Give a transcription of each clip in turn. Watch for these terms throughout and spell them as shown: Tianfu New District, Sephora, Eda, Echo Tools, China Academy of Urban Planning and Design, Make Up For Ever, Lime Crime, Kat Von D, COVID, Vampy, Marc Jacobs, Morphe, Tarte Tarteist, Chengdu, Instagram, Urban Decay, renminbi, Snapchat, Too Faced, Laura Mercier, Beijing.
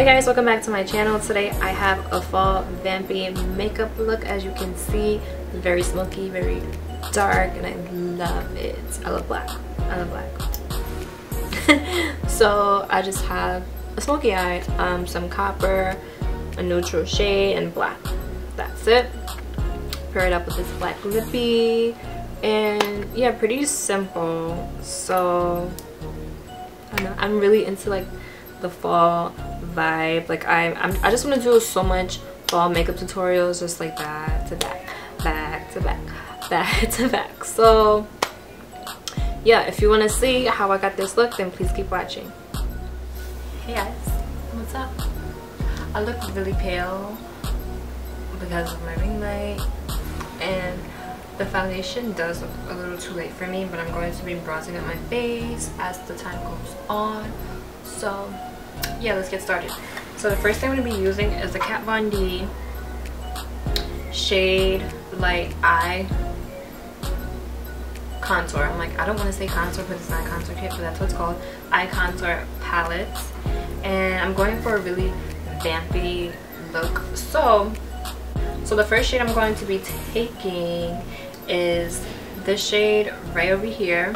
Hey guys, welcome back to my channel. Today I have a fall vampy makeup look. As you can see, very smoky, very dark, and I love it. I love black. I love black. So I just have a smoky eye, some copper, a neutral shade, and black. That's it. Pair it up with this black lippy, and yeah, pretty simple. So I don't know, I'm really into like the fall vibe. Like I just want to do so much fall makeup tutorials, just like back to back, back to back, back to back. So yeah, if you want to see how I got this look, then please keep watching. Hey guys, what's up? I look really pale because of my ring light, and the foundation does look a little too late for me, but I'm going to be bronzing up my face as the time goes on. So yeah, let's get started. So the first thing I'm going to be using is the Kat Von D shade light eye contour. I'm like, I don't want to say contour because it's not a contour kit, but that's what it's called, eye contour palette. And I'm going for a really vampy look. So the first shade I'm going to be taking is this shade right over here,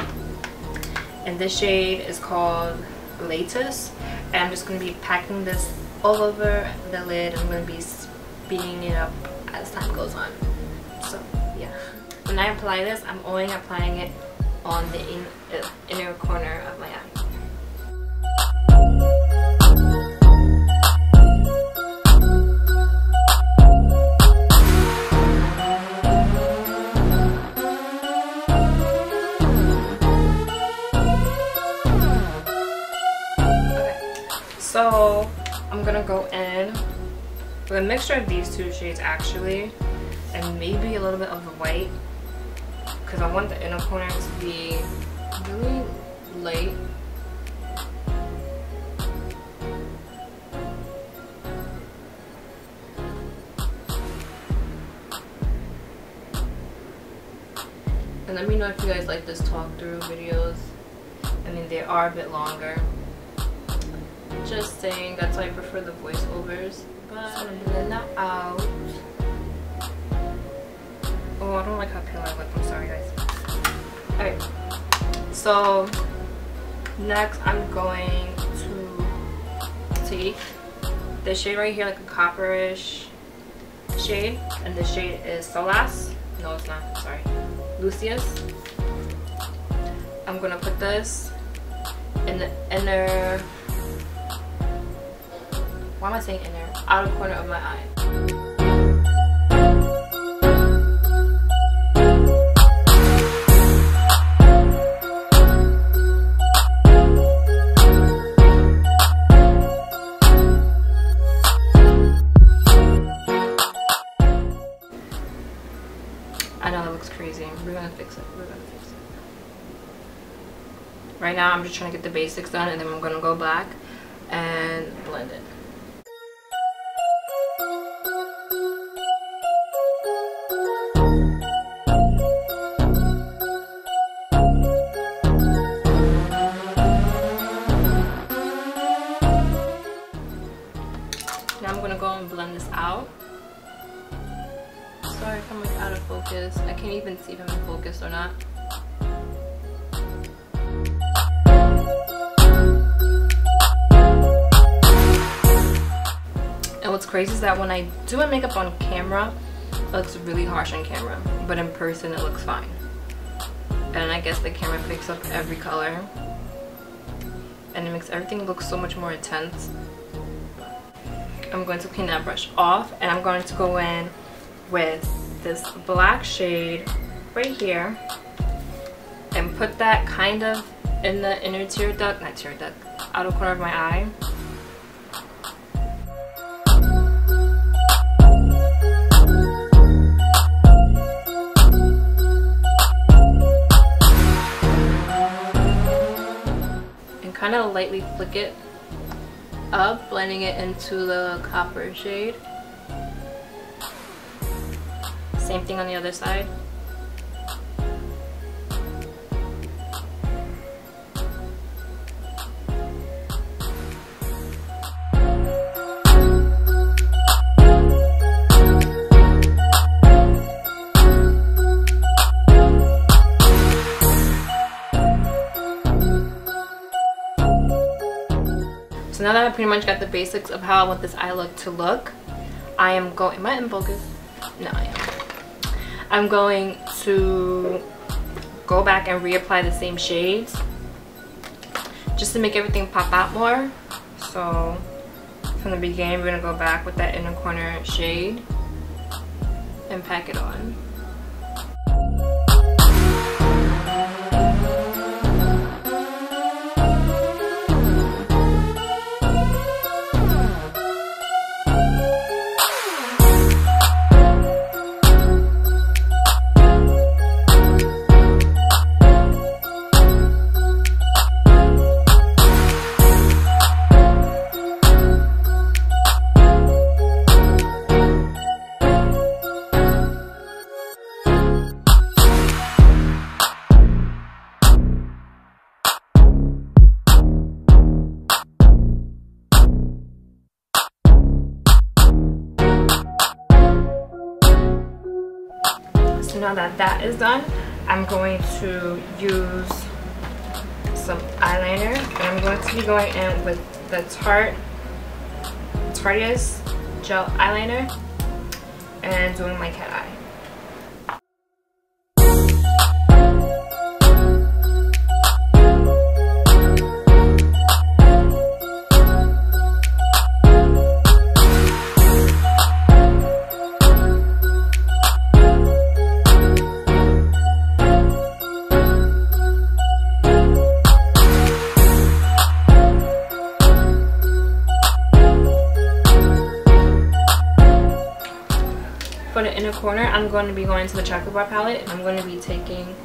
and this shade is called Latest. And I'm just going to be packing this all over the lid. I'm going to be speeding it up as time goes on. So yeah, when I apply this, I'm only applying it on the inner corner of my eye. So I'm gonna go in with a mixture of these two shades actually, and maybe a little bit of the white, because I want the inner corner to be really light. And let me know if you guys like this talk through videos. I mean, they are a bit longer. Just saying, that's why I prefer the voiceovers. But I'm gonna blend that out. Oh, I don't like how pale I look. I'm sorry, guys. Alright. So next, I'm going to take this shade right here, like a copperish shade, and this shade is Solas. No, it's not. Sorry, Lucius. I'm gonna put this in the inner. Why am I saying inner? Outer corner of my eye. I know that looks crazy. We're gonna fix it. We're gonna fix it. Right now, I'm just trying to get the basics done, and then I'm gonna go back and blend it. I can't even see if I'm in focus or not. And what's crazy is that when I do my makeup on camera, it looks really harsh on camera, but in person it looks fine. And I guess the camera picks up every color, and it makes everything look so much more intense. I'm going to clean that brush off, and I'm going to go in with this black shade right here and put that kind of in the inner tear duct, not tear duct, outer corner of my eye. And kind of lightly flick it up, blending it into the copper shade. Same thing on the other side. So now that I pretty much got the basics of how I want this eye look to look, I am going, am I in focus? No, I am. I'm going to go back and reapply the same shades just to make everything pop out more. So from the beginning, we're gonna go back with that inner corner shade and pack it on. Now that that is done, I'm going to use some eyeliner, and I'm going to be going in with the Tarte Tarteist gel eyeliner and doing my cat eye. Corner, I'm going to be going to the chocolate bar palette, and I'm going to be taking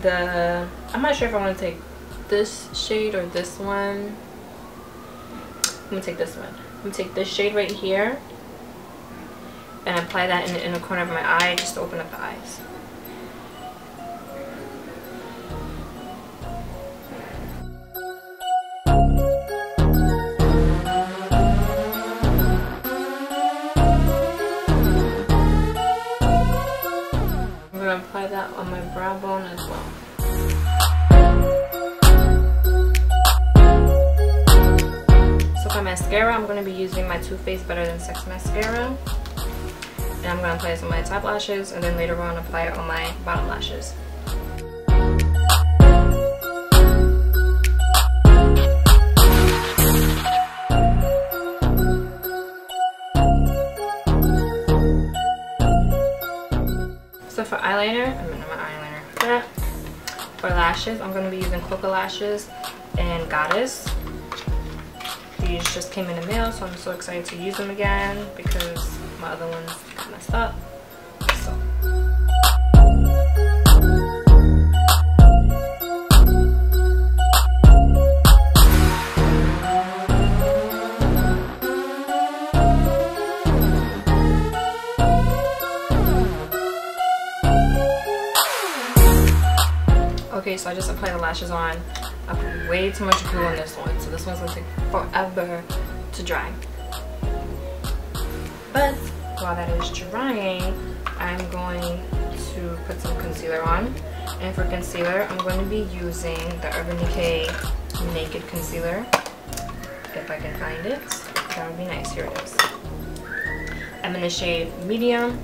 the, I'm not sure if I want to take this shade or this one. I'm going to take this one. I'm going to take this shade right here and apply that in the inner corner of my eye just to open up the eyes. Apply that on my brow bone as well. So for mascara, I'm going to be using my Too Faced Better Than Sex mascara, and I'm going to apply this on my top lashes, and then later on apply it on my bottom lashes. For eyeliner, I mean my eyeliner for that. For lashes, I'm going to be using Coca Lashes and Goddess. These just came in the mail, so I'm so excited to use them again because my other ones got messed up. So. Okay, so I just applied the lashes on. I put way too much glue on this one, so this one's gonna take forever to dry. But while that is drying, I'm going to put some concealer on. And for concealer, I'm going to be using the Urban Decay Naked Concealer. If I can find it, that would be nice. Here it is. I'm in the shade Medium.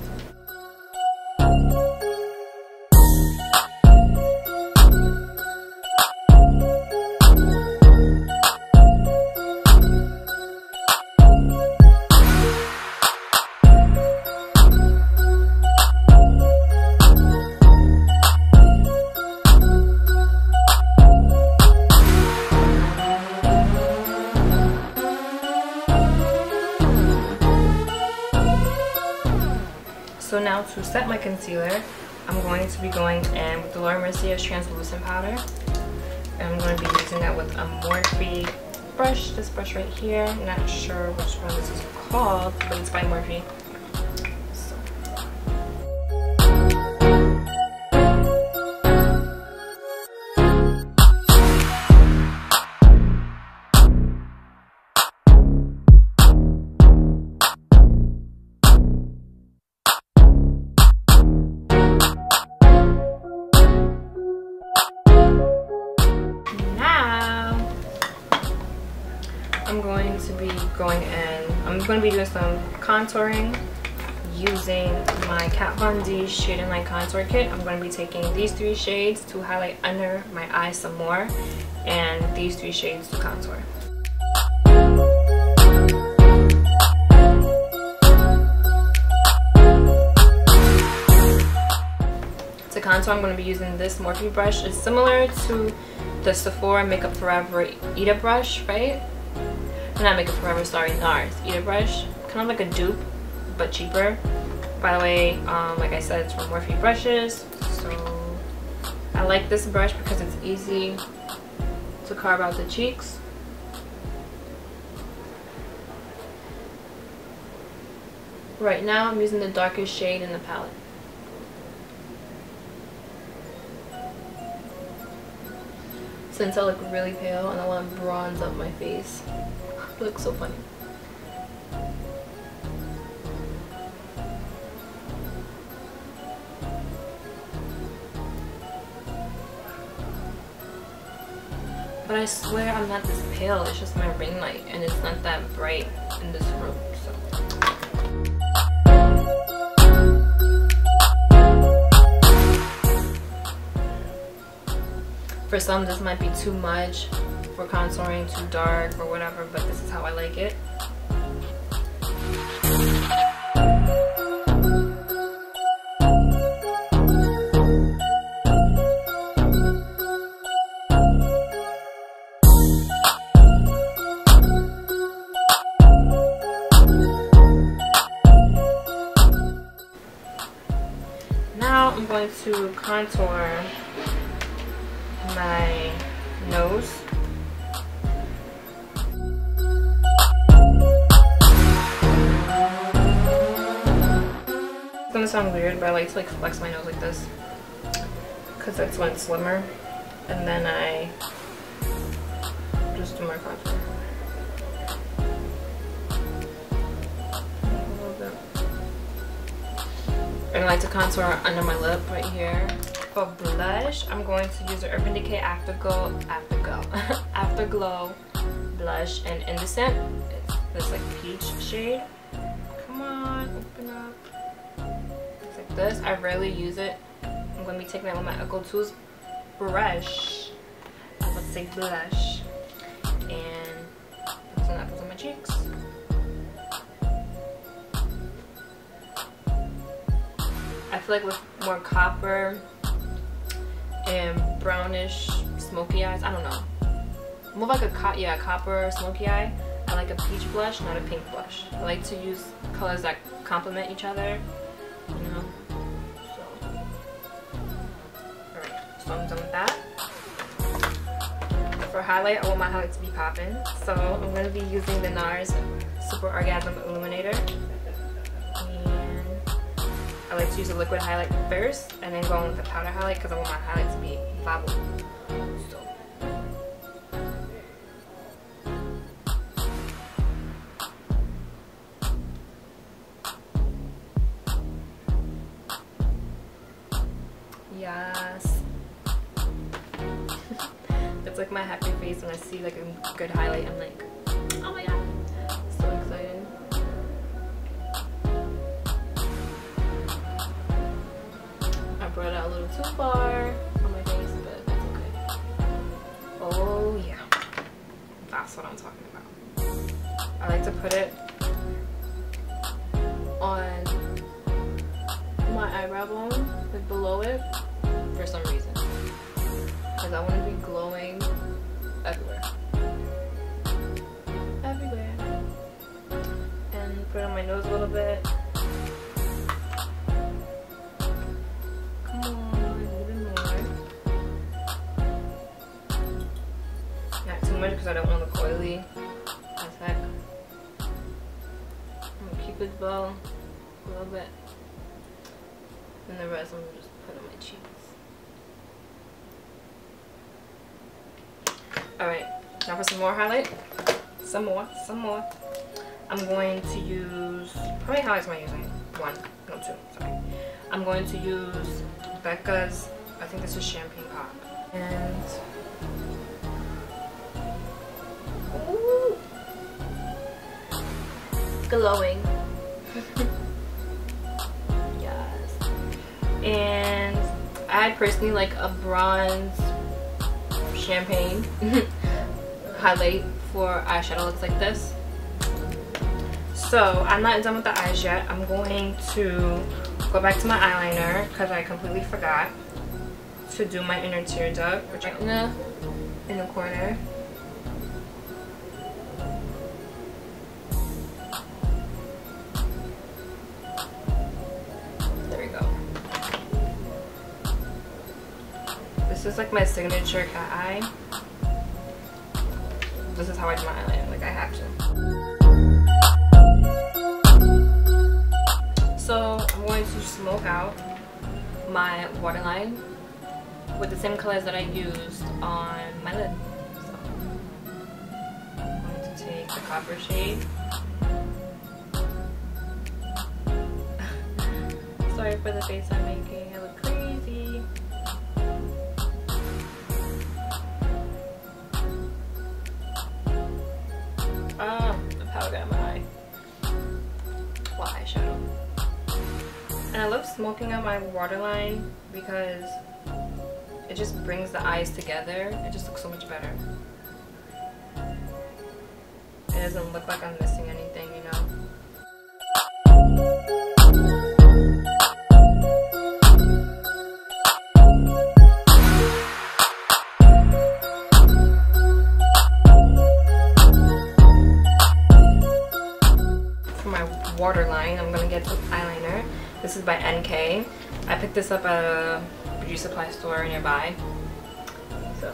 So now to set my concealer, I'm going to be going in with the Laura Mercier translucent powder, and I'm going to be using that with a Morphe brush, this brush right here. Not sure which one this is called, but it's by Morphe. I'm going to be going in, I'm going to be doing some contouring using my Kat Von D Shade and Light Contour Kit. I'm going to be taking these three shades to highlight under my eyes some more, and these three shades to contour. To contour, I'm going to be using this Morphe brush. It's similar to the Sephora Make Up For Ever Eda brush, right? Not Make Up For Ever, sorry, NARS Eda brush. Kind of like a dupe, but cheaper. By the way, like I said, it's from Morphe brushes. So I like this brush because it's easy to carve out the cheeks. Right now I'm using the darkest shade in the palette. Since I look really pale and I want to bronze up my face. It looks so funny. But I swear I'm not this pale, it's just my ring light and it's not that bright in this room, so. For some this might be too much for contouring, too dark or whatever, but this is how I like it. I'm going to contour my nose. It's gonna sound weird, but I like to like flex my nose like this because that's when it's slimmer, and then I just do my contour. I like to contour under my lip right here. For blush, I'm going to use the Urban Decay Afterglow blush in Indecent. It's this like peach shade. Come on, open up. It's like this. I rarely use it. I'm going to be taking it with my Echo Tools brush. I would say blush. And put some apples on my cheeks. I feel like with more copper and brownish smoky eyes, I don't know, more like a copper smoky eye, I like a peach blush, not a pink blush. I like to use colors that complement each other, you know. So, all right, so I'm done with that. For highlight, I want my highlight to be popping, so I'm going to be using the NARS Super Orgasm Illuminator. I like to use the liquid highlight first and then go on with the powder highlight because I want my highlight to be bobble. So. Yes. That's like my happy face when I see like a good highlight. I'm like, oh my god. So excited. Brought out a little too far on my face, but that's okay. Oh yeah, that's what I'm talking about. I like to put it on my eyebrow bone, like below it, for some reason, because I want to be glowing everywhere. Everywhere. And put it on my nose a little bit. Because I don't want to look oily as heck. I'm gonna keep it bow a little bit, and the rest I'm gonna just put on my cheeks. Alright, now for some more highlight. Some more. I'm going to use, how many highlights am I using? One, no, two, sorry. I'm going to use Becca's, I think this is Champagne Pop. And ooh, glowing. Yes. And I personally like a bronze champagne highlight for eyeshadow looks like this. So I'm not done with the eyes yet. I'm going to go back to my eyeliner because I completely forgot to do my inner tear duct, which I'm gonna in the corner. There we go. This is like my signature cat eye. This is how I do my eyeliner, like I have to. So I'm going to smoke out my waterline with the same colors that I used on my lid. So I'm going to take the copper shade. Sorry for the face I'm making, I look crazy. Ah, the powder in my eye. Well, eyeshadow. And I love smoking out my waterline because it just brings the eyes together. It just looks so much better. It doesn't look like I'm missing anything, you know? For my waterline, I'm gonna get some eyeliner. This is by NK. I picked this up at a beauty supply store nearby. So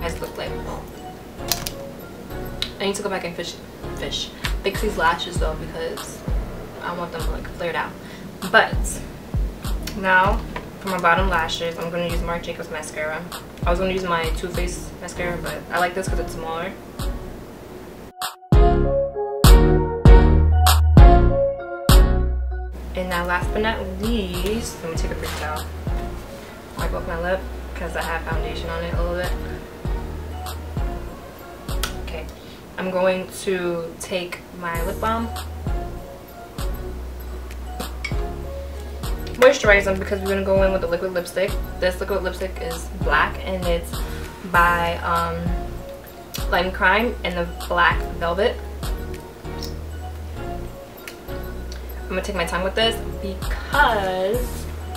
guys look like, I need to go back and fix these lashes though, because I want them like flared out. But now, for my bottom lashes, I'm going to use Marc Jacobs mascara. I was going to use my Too Faced mascara, but I like this because it's smaller. And now, last but not least, let me take a quick towel. Wipe off my lip because I have foundation on it a little bit. Okay, I'm going to take my lip balm. Moisturize them because we're going to go in with a liquid lipstick. This liquid lipstick is black and it's by Lime Crime in the black velvet. I'm going to take my time with this because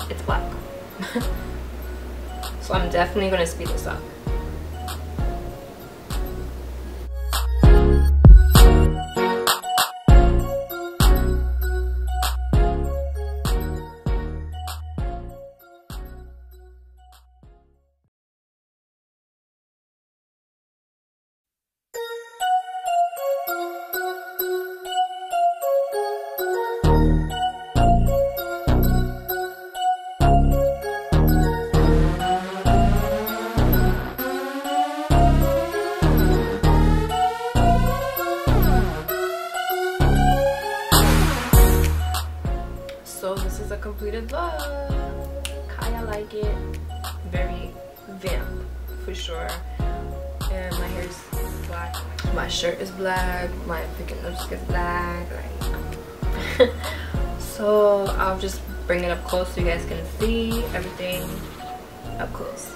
it's black. So I'm definitely going to speed this up. Completed look. Kinda like it. Very vamp for sure. And my hair is black. My shirt is black. My freaking lipstick is black. Like. So I'll just bring it up close so you guys can see everything up close.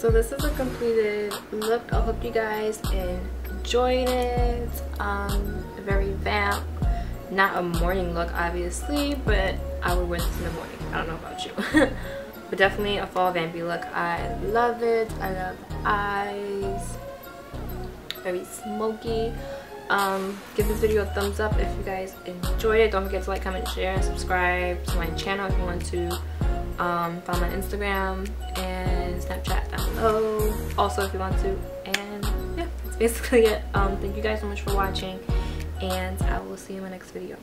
So this is a completed look. I hope you guys enjoyed it. Very vamp, not a morning look obviously, but I would wear this in the morning. I don't know about you. But definitely a fall vampy look. I love it. I love eyes. Very smoky. Give this video a thumbs up if you guys enjoyed it. Don't forget to like, comment, share, and subscribe to my channel if you want to. Follow my Instagram and Snapchat down below also if you want to, and yeah, that's it. basically it. Thank you guys so much for watching, and I will see you in my next video.